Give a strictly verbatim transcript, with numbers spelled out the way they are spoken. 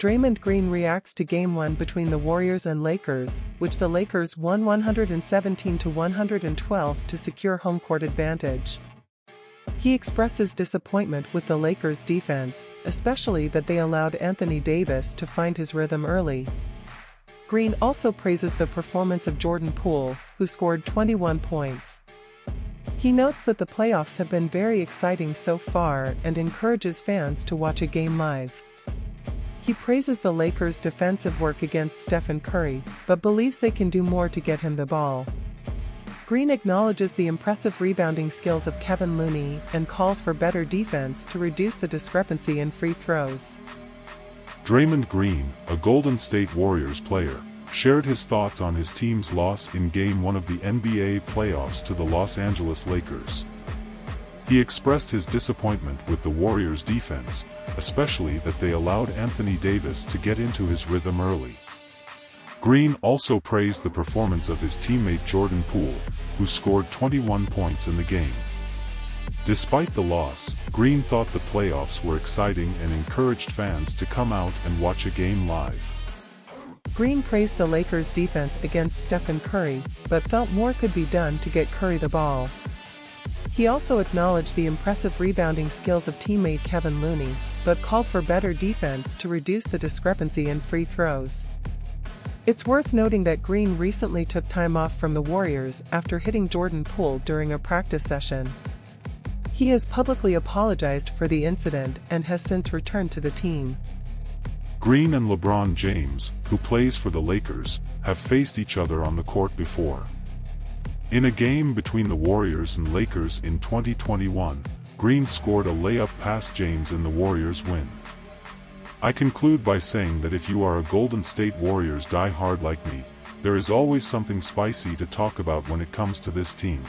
Draymond Green reacts to Game one between the Warriors and Lakers, which the Lakers won one seventeen to one twelve to secure home court advantage. He expresses disappointment with the Lakers' defense, especially that they allowed Anthony Davis to find his rhythm early. Green also praises the performance of Jordan Poole, who scored twenty-one points. He notes that the playoffs have been very exciting so far and encourages fans to watch a game live. He praises the Lakers' defensive work against Stephen Curry, but believes they can do more to get him the ball. Green acknowledges the impressive rebounding skills of Kevin Looney and calls for better defense to reduce the discrepancy in free throws. Draymond Green, a Golden State Warriors player, shared his thoughts on his team's loss in Game one of the N B A playoffs to the Los Angeles Lakers. He expressed his disappointment with the Warriors' defense, especially that they allowed Anthony Davis to get into his rhythm early. Green also praised the performance of his teammate Jordan Poole, who scored twenty-one points in the game. Despite the loss, Green thought the playoffs were exciting and encouraged fans to come out and watch a game live. Green praised the Lakers' defense against Stephen Curry, but felt more could be done to get Curry the ball. He also acknowledged the impressive rebounding skills of teammate Kevin Looney, but called for better defense to reduce the discrepancy in free throws. It's worth noting that Green recently took time off from the Warriors after hitting Jordan Poole during a practice session. He has publicly apologized for the incident and has since returned to the team. Green and LeBron James, who plays for the Lakers, have faced each other on the court before. In a game between the Warriors and Lakers in twenty twenty-one, Green scored a layup past James in the Warriors' win. I conclude by saying that if you are a Golden State Warriors diehard like me, there is always something spicy to talk about when it comes to this team.